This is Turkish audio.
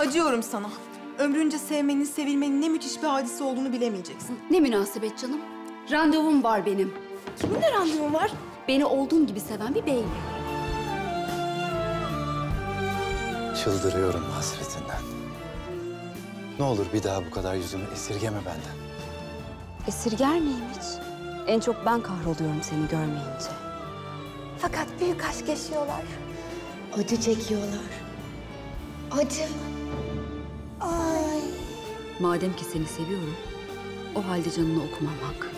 Acıyorum sana. Ömrünce sevmenin, sevilmenin ne müthiş bir hadise olduğunu bilemeyeceksin. Ne münasebet canım. Randevum var benim. Kiminle randevum var? Beni olduğum gibi seven bir beyle. Çıldırıyorum hasretinden. Ne olur bir daha bu kadar yüzümü esirgeme benden. Esirger miyim hiç? En çok ben kahroluyorum seni görmeyince. Fakat büyük aşk yaşıyorlar. Acı çekiyorlar. Acı. Ay. Madem ki seni seviyorum, o halde canını okumam hak.